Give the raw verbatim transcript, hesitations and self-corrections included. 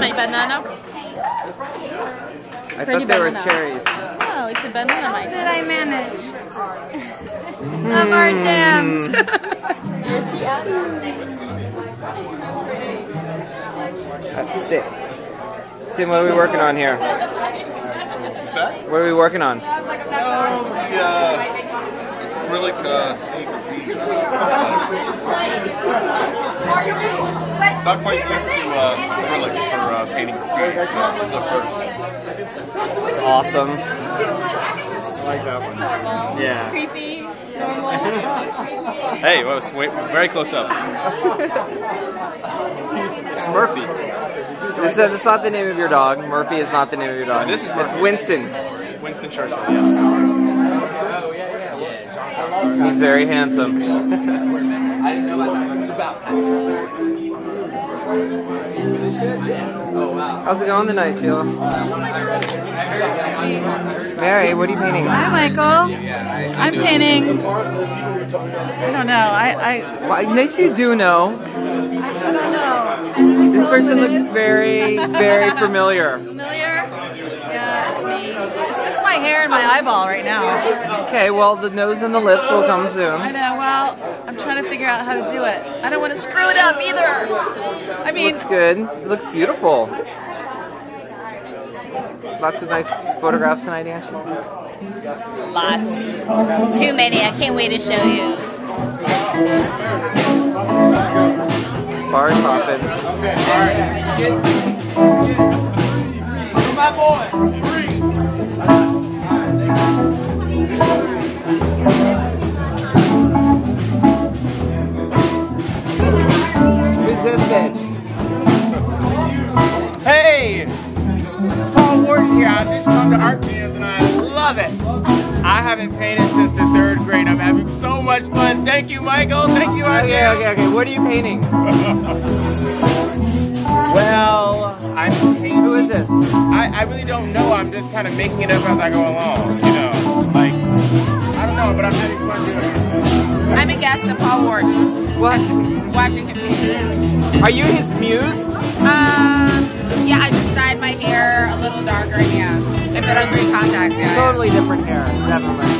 my banana. I Pretty thought they banana. were cherries. No, it's a banana. How did I manage? Love our jams. That's sick. Tim, what are we working on here? What's that? What are we working on? Oh, the uh, acrylic uh, sea graffiti. Not quite used to uh, acrylics for uh, painting graffiti, so that was a first. Awesome. I like that one. Yeah. It's creepy. Hey, well, it's way, very close up. It's Murphy. This uh, is not the name of your dog. Murphy is not the name of your dog. This is Murphy. It's Winston. Winston Churchill, yes. Oh, yeah, yeah. yeah. John He's very handsome. I didn't know about that. It's about Oh, wow. How's it going tonight, Sheila? Mary, what are you painting? Hi, Michael. I'm painting. I don't know. I. I well, yes, you do know. I don't know. And this person looks is. very, very familiar. Familiar? Yeah, it's me. It's just my hair and my eyeball right now. Okay, well, the nose and the lips will come soon. I know, well, I'm trying to figure out how to do it. I don't want to screw it up either. I mean... It looks good. It looks beautiful. Lots of nice photographs tonight, Angie. Lots. Too many. I can't wait to show you. Bar poppin'. Okay, all right. Get... My boy, three. Who's this bitch? Hey, it's Paul Wharton here. I just come to art museums and I love it. I haven't painted since the third grade. I'm having so much fun. Thank you, Michael. Thank you, Artie. Okay, okay, okay. What are you painting? Well, I'm painting. Who is this? I, I really don't know. I'm just kind of making it up as I go along, you know. Like, I don't know, but I'm having fun doing it. I'm a guest of Paul Wharton. What? Washington, D C Are you his muse? Uh, yeah, I just dyed my hair a little darker, yeah. If I don't agree, contact, yeah. Totally different hair, definitely.